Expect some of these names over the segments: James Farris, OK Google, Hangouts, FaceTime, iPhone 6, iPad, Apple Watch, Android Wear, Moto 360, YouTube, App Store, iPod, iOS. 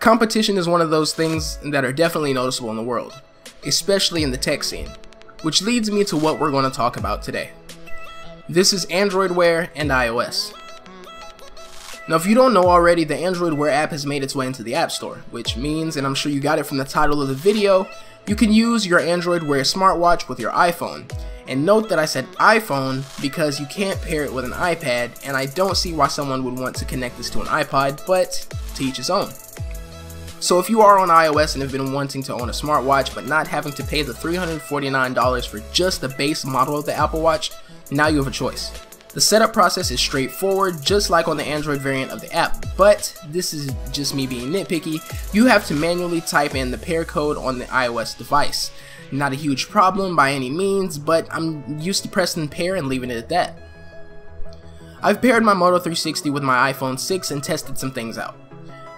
Competition is one of those things that are definitely noticeable in the world, especially in the tech scene, which leads me to what we're going to talk about today. This is Android Wear and iOS. Now, if you don't know already, the Android Wear app has made its way into the App Store, which means, and I'm sure you got it from the title of the video, you can use your Android Wear smartwatch with your iPhone. And note that I said iPhone because you can't pair it with an iPad, and I don't see why someone would want to connect this to an iPod, but to each his own. So if you are on iOS and have been wanting to own a smartwatch but not having to pay the $349 for just the base model of the Apple Watch, now you have a choice. The setup process is straightforward, just like on the Android variant of the app, but this is just me being nitpicky. You have to manually type in the pair code on the iOS device. Not a huge problem by any means, but I'm used to pressing pair and leaving it at that. I've paired my Moto 360 with my iPhone 6 and tested some things out.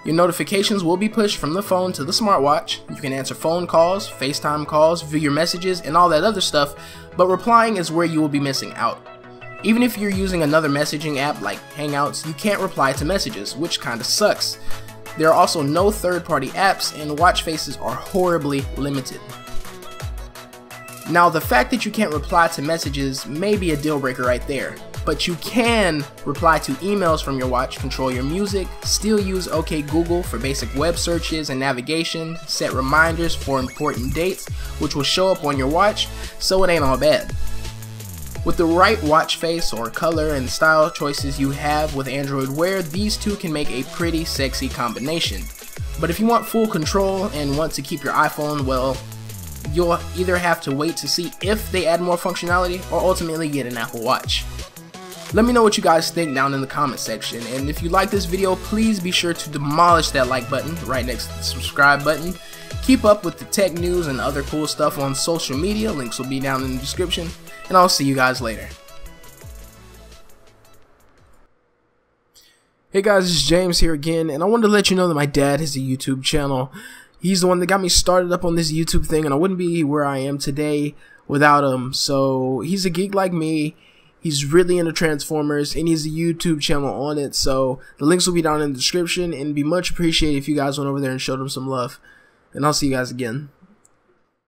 Your notifications will be pushed from the phone to the smartwatch. You can answer phone calls, FaceTime calls, view your messages, and all that other stuff, but replying is where you will be missing out. Even if you're using another messaging app like Hangouts, you can't reply to messages, which kinda sucks. There are also no third-party apps, and watch faces are horribly limited. Now, the fact that you can't reply to messages may be a deal breaker right there, but you can reply to emails from your watch, control your music, still use OK Google for basic web searches and navigation, set reminders for important dates, which will show up on your watch, so it ain't all bad. With the right watch face or color and style choices you have with Android Wear, these two can make a pretty sexy combination. But if you want full control and want to keep your iPhone, well, you'll either have to wait to see if they add more functionality or ultimately get an Apple Watch. Let me know what you guys think down in the comment section, and if you like this video, please be sure to demolish that like button right next to the subscribe button. Keep up with the tech news and other cool stuff on social media, links will be down in the description, and I'll see you guys later. Hey guys, it's James here again, and I wanted to let you know that my dad has a YouTube channel. He's the one that got me started up on this YouTube thing, and I wouldn't be where I am today without him. So he's a geek like me. He's really into Transformers, and he has a YouTube channel on it, so the links will be down in the description, and it'd be much appreciated if you guys went over there and showed him some love. And I'll see you guys again.